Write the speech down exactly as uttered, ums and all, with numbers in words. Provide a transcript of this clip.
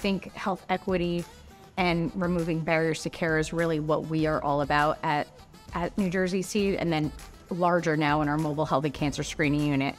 think health equity and removing barriers to care is really what we are all about at, at New Jersey Seed, and then larger now in our mobile healthy cancer screening unit.